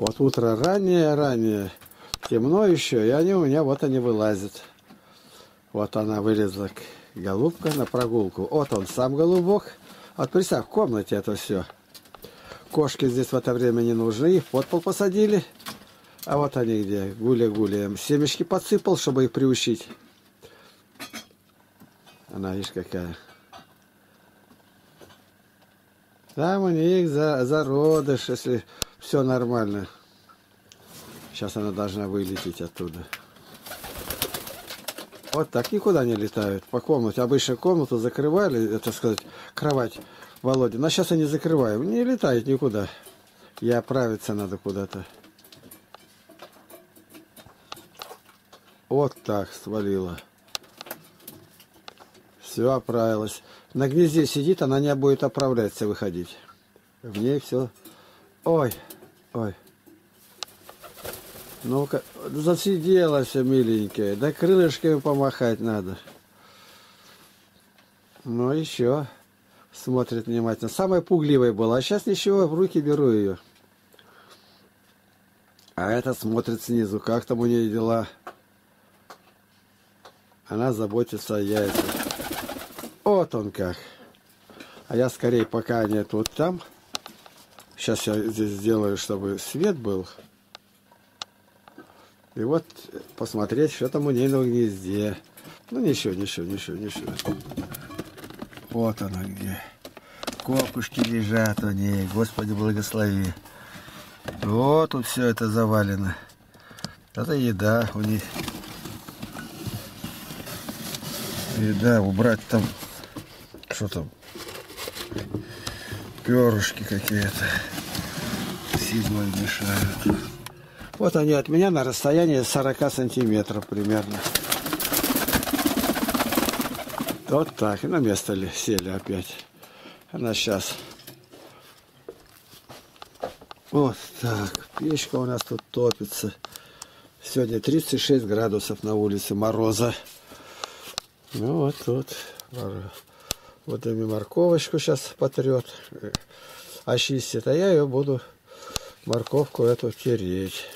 Вот утро раннее, темно еще, и они у меня, вот они вылазят. Вот она вылезла, голубка, на прогулку. Вот он сам голубок. Вот представь, в комнате это все. Кошки здесь в это время не нужны, их под пол посадили. А вот они где, гуля-гуляем. Семечки подсыпал, чтобы их приучить. Она, видишь, какая. Там у них зародыш, если все нормально. Сейчас она должна вылететь оттуда. Вот так никуда не летают по комнате. Обычно комнату закрывали, это сказать, кровать Володя. Но сейчас они закрываем. Не летает никуда. Я отправиться надо куда-то. Вот так свалила. Все оправилось. На гнезде сидит, она не будет оправляться, выходить. В ней все. Ой, ой. Ну-ка, засиделась, миленькая. Да крылышками помахать надо. Ну, еще. Смотрит внимательно. Самая пугливая была. А сейчас ничего, в руки беру ее. А это смотрит снизу. Как там у нее дела? Она заботится о яйцах. Вот он как. А я скорее, пока они тут там. Сейчас я здесь сделаю, чтобы свет был. И вот посмотреть, что там у нее на гнезде. Ну ничего. Вот она где. Кокушки лежат у нее. Господи, благослови. Вот тут все это завалено. Это еда у них. И да, убрать там, что там, перышки какие-то, сильно мешают. Вот они от меня на расстоянии 40 сантиметров примерно. Вот так, и на место ли сели опять. Она сейчас. Вот так, печка у нас тут топится. Сегодня 36 градусов на улице, мороза. Ну вот тут, вот и морковочку сейчас потрет, очистит, а я ее буду, морковку эту, тереть.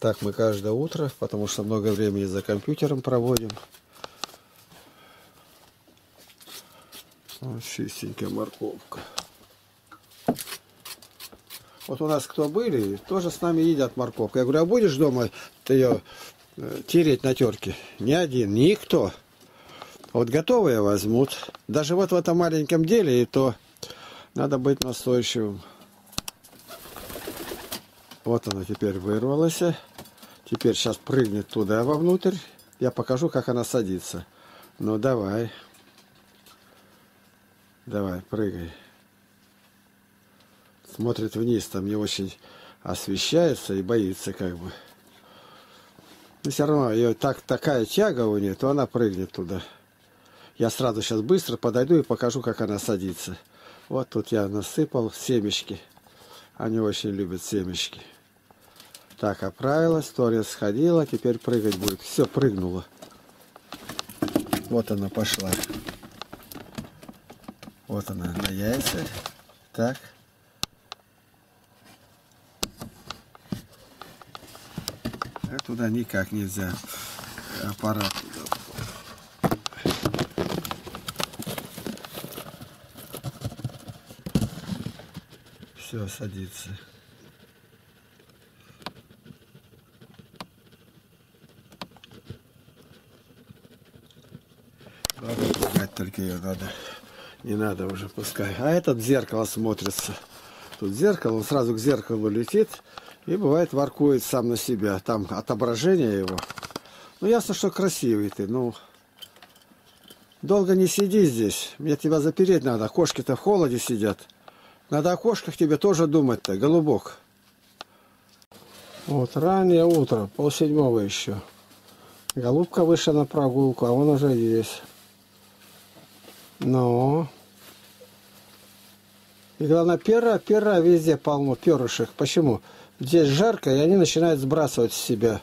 Так мы каждое утро, потому что много времени за компьютером проводим. Вот чистенькая морковка. Вот у нас кто были, тоже с нами едят морковку. Я говорю, а будешь дома ты ее тереть на терке? Ни один, никто. Вот готовые возьмут. Даже вот в этом маленьком деле, и то надо быть настойчивым. Вот она теперь вырвалась. Теперь сейчас прыгнет туда вовнутрь. Я покажу, как она садится. Ну давай. Давай, прыгай. Смотрит вниз, там не очень освещается и боится как бы. Но все равно ее такая тяга у нее, то она прыгнет туда. Я сразу сейчас быстро подойду и покажу, как она садится. Вот тут я насыпал семечки. Они очень любят семечки. Так, оправилась, торец сходила, теперь прыгать будет. Все, прыгнула. Вот она пошла. Вот она на яйца. Так. Туда никак нельзя. Аппарат. Все, садится. Надо пугать только ее надо. Не надо уже, пускай. А этот в зеркало смотрится. Тут зеркало, он сразу к зеркалу летит. И бывает воркует сам на себя. Там отображение его. Ну ясно, что красивый ты. Ну долго не сиди здесь. Мне тебя запереть надо. Кошки-то в холоде сидят. Надо о кошках тебе тоже думать-то, голубок. Вот раннее утро, 6:30 еще. Голубка вышла на прогулку, а он уже здесь. Но. И главное, пера везде полно, перышек. Почему? Здесь жарко, и они начинают сбрасывать с себя.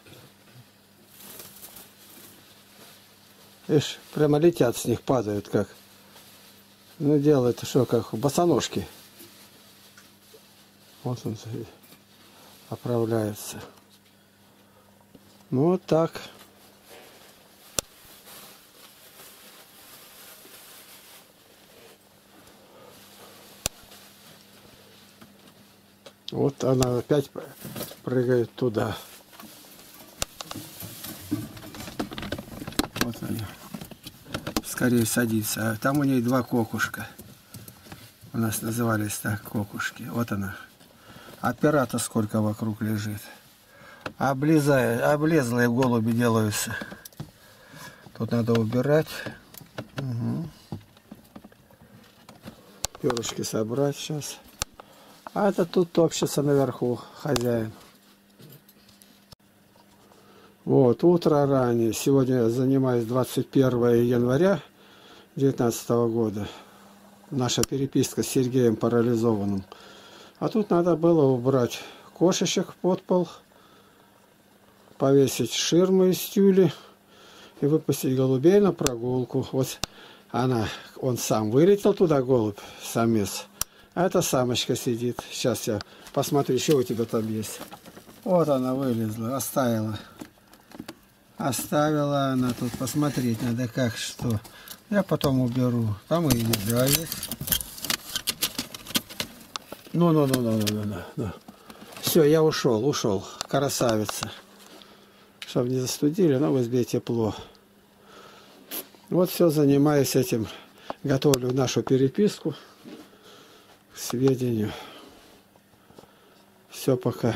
Ишь, прямо летят с них, падают как. Ну, делают, что, как босоножки. Вот он. оправляются. Ну вот так. Вот она опять прыгает туда. Вот она. Скорее садится. А там у нее два кокушка. У нас назывались так кокушки. Вот она. А пера-то сколько вокруг лежит. Облезлые голуби делаются. Тут надо убирать. Угу. Перышки собрать сейчас. А это тут топчется наверху хозяин. Вот, утро ранее. Сегодня я занимаюсь 21 января 2019 года. Наша переписка с Сергеем Парализованным. А тут надо было убрать кошечек под пол, повесить ширмы из тюли и выпустить голубей на прогулку. Вот она, он сам вылетел туда, голубь, самец. А эта самочка сидит. Сейчас я посмотрю, что у тебя там есть. Вот она вылезла, оставила. Оставила она тут. Посмотреть надо, как, что. Я потом уберу. Там и еда есть. Ну. Все, я ушел. Красавица. Чтобы не застудили, но в избе тепло. Вот все, занимаюсь этим. Готовлю нашу переписку. Сведению. Все пока.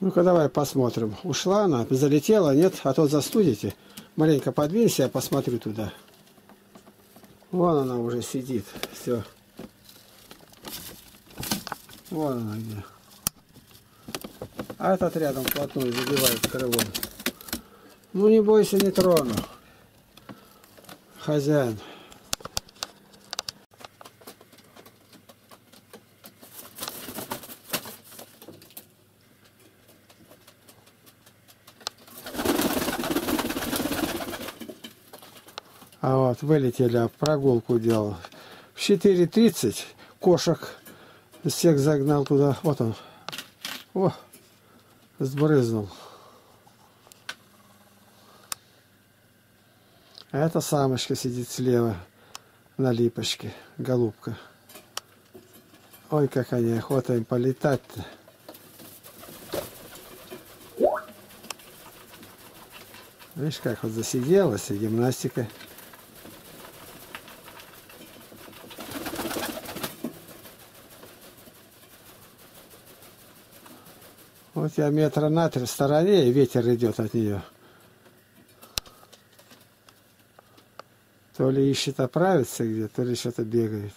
Ну-ка давай посмотрим. Ушла она, залетела, нет? А то застудите. Маленько подвинься, я посмотрю туда. Вон она уже сидит. Все. Вон она где. А этот рядом вплотную забивает крылом. Ну не бойся, не трону. Хозяин. А вот, вылетели, а прогулку делал. В 4:30 кошек всех загнал туда. Вот он. О, сбрызнул. А эта самочка сидит слева на липочке, голубка. Ой, как они, охота им полетать-то. Видишь, как вот засиделась и гимнастика. Вот я метра на 3 в стороне, и ветер идет от нее. То ли ищет оправиться где, то ли что-то бегает.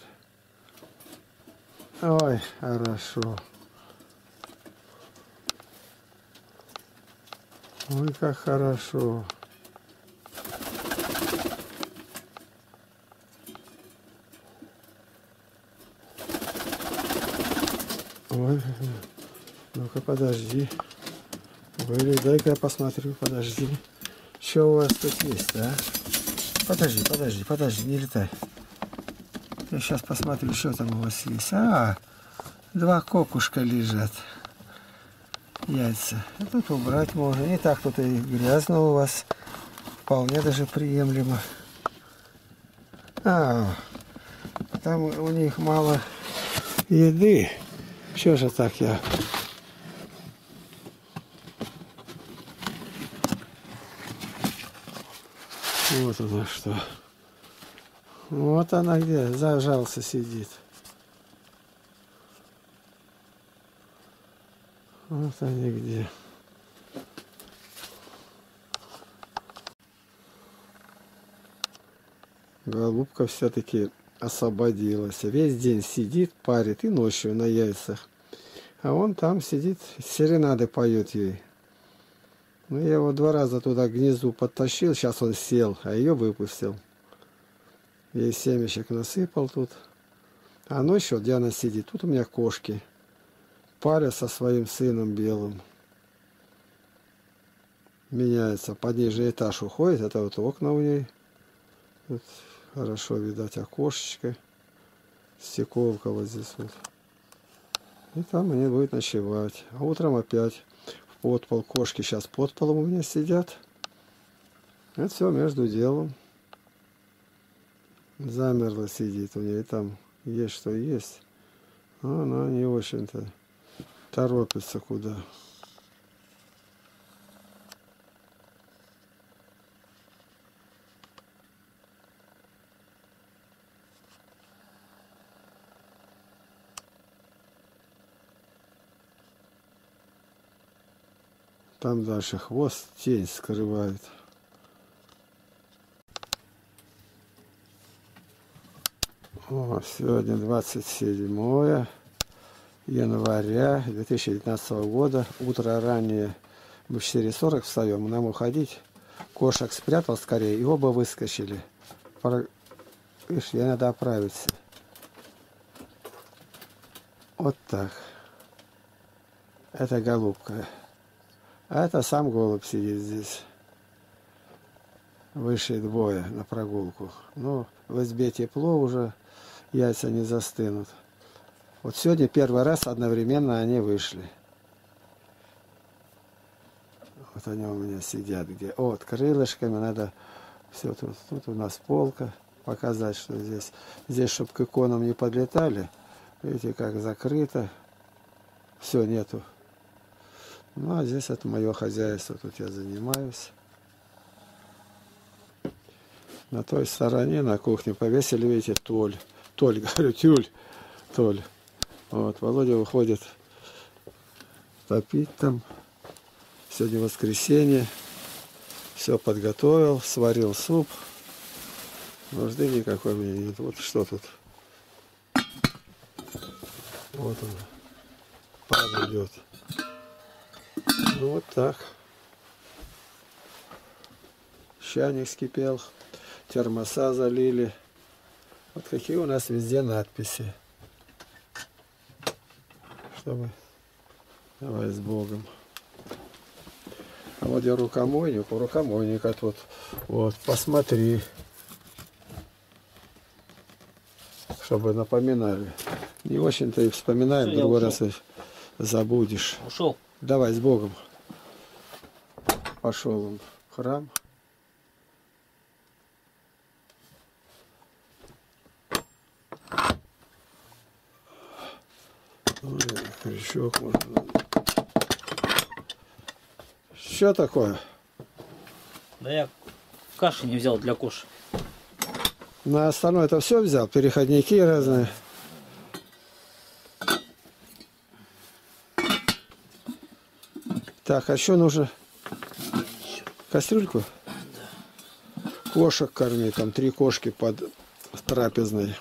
Ой, хорошо. Ой, как хорошо. Ой, ну-ка, подожди. Были, дай-ка я посмотрю, подожди. Что у вас тут есть, а? Подожди, не летай. Я сейчас посмотрю, что там у вас есть. А, два кокушка лежат. Яйца. И тут убрать можно. Не так тут и грязно у вас. Вполне даже приемлемо. А, там у них мало еды. Что же так я... Вот она что. Вот она где. Зажался сидит. Вот они где. Голубка все-таки освободилась. Весь день сидит, парит и ночью на яйцах. А он там сидит, серенады поет ей. Ну, я его 2 раза туда к гнезду подтащил, сейчас он сел, а ее выпустил. Ей семечек насыпал тут. А ночью, где она сидит, тут у меня кошки. Паря со своим сыном белым. Меняется. Под нижний этаж уходит. Это вот окна у ней. Вот хорошо видать окошечко. Стекловка вот здесь вот. И там они будут ночевать. А утром опять в подпол. Кошки сейчас под полом у меня сидят. Это все между делом. Замерло сидит у нее. И там есть что есть. Но она не очень-то торопится куда. Там дальше хвост тень скрывает. О, сегодня 27 января 2019 года. Утро ранее. Мы в 4:40 встаем. Нам уходить. Кошек спрятал скорее. И оба выскочили. Ишь, я надо оправиться. Вот так. Это голубка. А это сам голубь сидит здесь. Вышли двое на прогулку. Ну, в избе тепло уже, яйца не застынут. Вот сегодня первый раз одновременно они вышли. Вот они у меня сидят где. Вот крылышками надо все тут. Тут у нас полка. Показать, что здесь. Здесь, чтобы к иконам не подлетали. Видите, как закрыто. Все, нету. Ну, а здесь это мое хозяйство, тут я занимаюсь. На той стороне, на кухне повесили, видите, толь. Толь, говорю, тюль. Толь. Вот, Володя выходит топить там. Сегодня воскресенье. Все подготовил, сварил суп. Нужды никакой мне нет. Вот что тут. Вот он. Пар идет. Ну, вот так. Чайник скипел. Термоса залили. Вот какие у нас везде надписи. Чтобы... Давай с Богом. А вот я рукомойник. У рукомойника тут. Вот, посмотри. Чтобы напоминали. Не очень-то и вспоминаем. В другой раз забудешь. Ушел. Давай, с Богом. Пошел он в храм. Ну, крючок можно. Что такое? Да я каши не взял для кош. На остальное это все взял, переходники разные. Так, а что нужно? Кастрюльку? Да. Кошек корми, там 3 кошки под трапезной.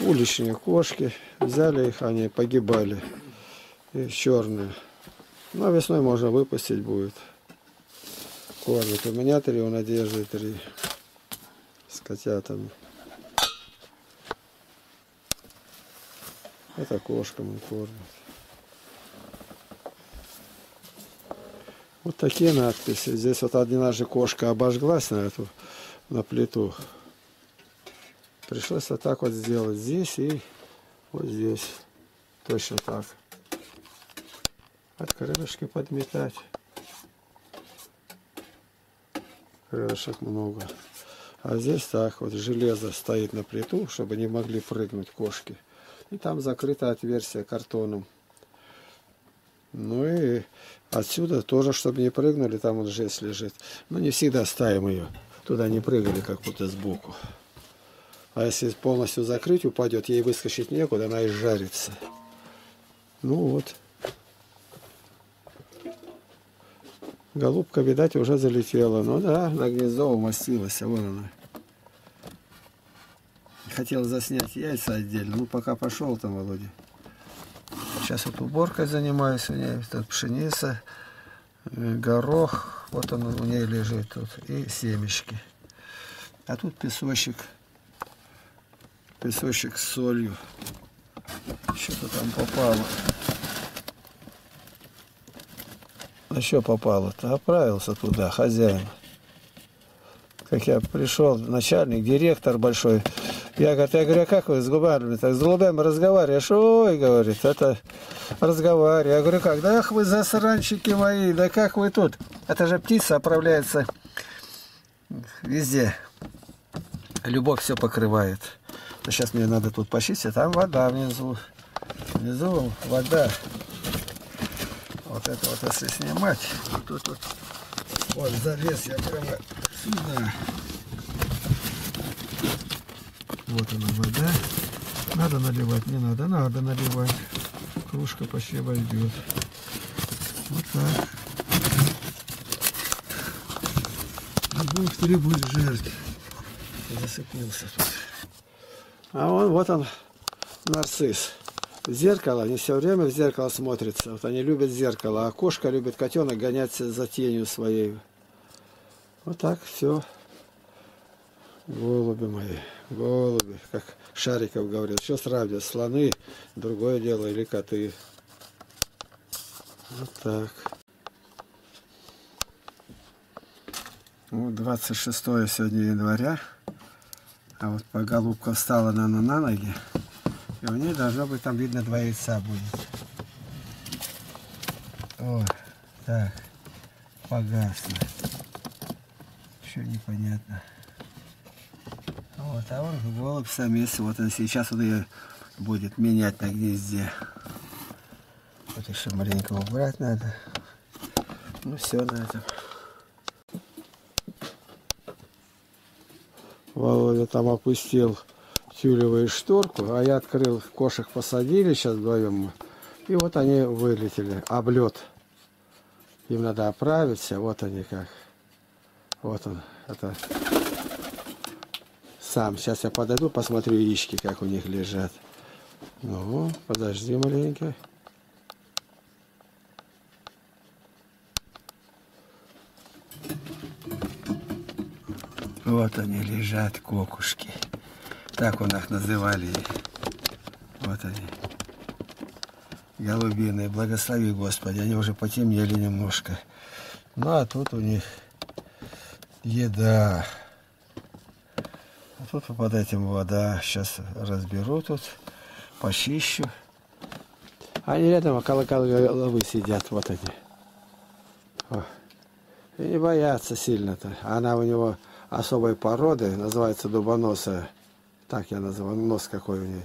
Уличные кошки. Взяли их, они погибали. И черные. Но весной можно выпустить будет. Кормят. У меня 3, у Надежды 3. С котятами. Это кошкам кормят. Вот такие надписи. Здесь вот однажды кошка обожглась на плиту. Пришлось вот так вот сделать здесь и вот здесь. Точно так. От крылышки подметать. Крылышек много. А здесь так вот железо стоит на плиту, чтобы не могли прыгнуть кошки. И там закрыто отверстие картоном. Ну и отсюда тоже, чтобы не прыгнули, там вот жесть лежит. Но не всегда ставим ее. Туда не прыгали, как будто сбоку. А если полностью закрыть, упадет, ей выскочить некуда, она и жарится. Ну вот. Голубка, видать, уже залетела. Ну да, на гнездо умостилась, а вон она. Хотел заснять яйца отдельно, ну пока пошел там, Володя. Сейчас вот уборкой занимаюсь, у нее тут пшеница, горох, вот он у нее лежит тут, и семечки. А тут песочек, песочек с солью, что-то там попало. А что попало-то? Отправился туда, хозяин. Как я пришел, начальник, директор большой. Я говорю, как вы с голубями разговариваешь? Ой, говорит, это разговариваю. Я говорю, как? Да ах вы засранчики мои, да как вы тут? Это же птица отправляется везде. Любовь все покрывает. Сейчас мне надо тут почистить, там вода внизу. Внизу вода. Вот это вот если снимать. Тут вот, вот залез я прямо сюда. Вот она вода. Надо наливать, не надо, надо наливать. Кружка почти войдет. Вот так. Любовь требует жертв. Засыпнулся тут. А он, вот он, нарцисс. Зеркало, они все время в зеркало смотрятся. Вот они любят зеркало, а кошка любит котенок гонять за тенью своей. Вот так все. Голуби мои, голуби, как Шариков говорил. Все сравнивают, слоны, другое дело, или коты. Вот так. Ну, 26 сегодня января. А вот голубка встала на ноги, и у нее должно быть там видно два яйца будет. О, так, погасло. Еще непонятно. Вот, а он голубь самец, вот он сейчас он ее будет менять на гнезде. Вот еще маленько убрать надо. Ну все на этом. Володя там опустил тюлевую шторку, а я открыл, кошек посадили сейчас вдвоем, и вот они вылетели, облет. Им надо оправиться, вот они как. Вот он, это сам. Сейчас я подойду, посмотрю яички, как у них лежат. Ну, подожди маленько. Вот они лежат, кокушки. Так у нас называли. Вот они. Голубиные, благослови Господи. Они уже потемнели немножко. Ну а тут у них еда. А тут под этим вода. Сейчас разберу тут, почищу. Они рядом около головы сидят. Вот они. О. И не боятся сильно-то. Она у него особой породы, называется дубоноса. Так я называю, нос какой у ней.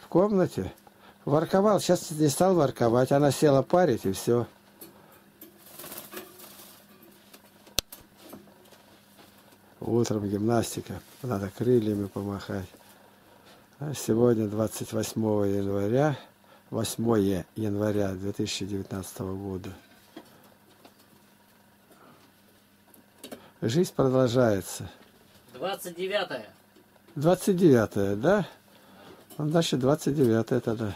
В комнате ворковал, сейчас не стал ворковать, она села парить и все. Утром гимнастика, надо крыльями помахать. А сегодня 28 января, 8 января 2019 года. Жизнь продолжается. 29-е. 29-е, да? Значит, 29-е тогда.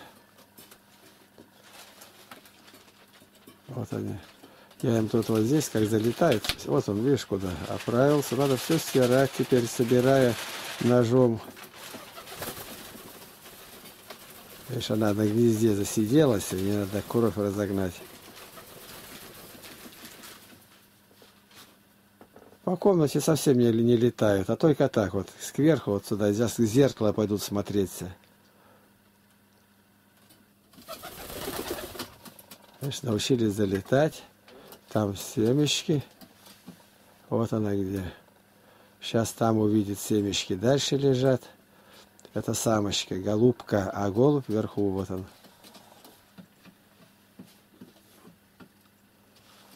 Вот они. Я им тут вот здесь, как залетает. Вот он, видишь, куда оправился. Надо все стирать, теперь собирая ножом. Видишь, она на гнезде засиделась, и мне надо кровь разогнать. По комнате совсем не летают, а только так вот, сверху вот сюда, в зеркало пойдут смотреться. Конечно, научились залетать, там семечки, вот она где. Сейчас там увидит семечки, дальше лежат. Это самочка, голубка, а голубь вверху, вот он.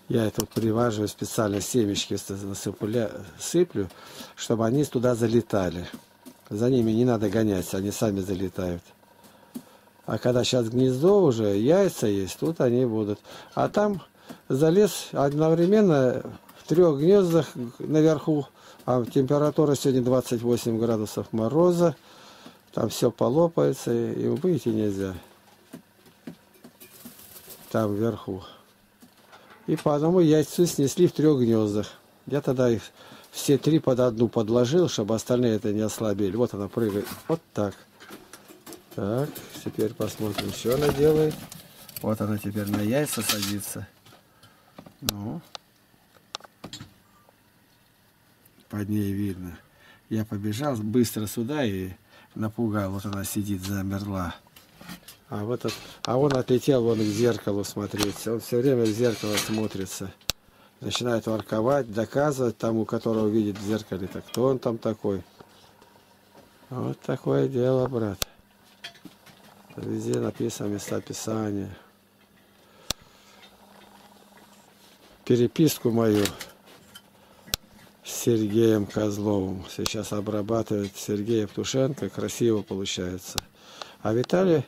Я тут приваживаю специально семечки, сыплю, чтобы они туда залетали. За ними не надо гонять, они сами залетают. А когда сейчас гнездо уже, яйца есть, тут они будут. А там залез одновременно в трех гнездах наверху. А температура сегодня 28 градусов мороза. Там все полопается, и выйти нельзя. Там вверху. И по одному яйцу снесли в трех гнездах. Я тогда их все три под одну подложил, чтобы остальные это не ослабели. Вот она прыгает. Вот так. Так, теперь посмотрим, что она делает. Вот она теперь на яйца садится. Ну. Под ней видно. Я побежал быстро сюда и напугал. Вот она сидит, замерла. А он отлетел вон к зеркалу смотреть. Он все время в зеркало смотрится. Начинает ворковать, доказывать тому, которого видит в зеркале. Так кто он там такой? Вот такое дело, брат. Везде написано места Писания. Переписку мою с Сергеем Козловым сейчас обрабатывает Сергей Птушенко. Красиво получается. А Виталий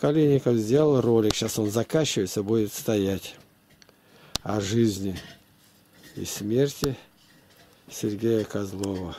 Калинников сделал ролик. Сейчас он заканчивается, будет стоять. О жизни и смерти Сергея Козлова.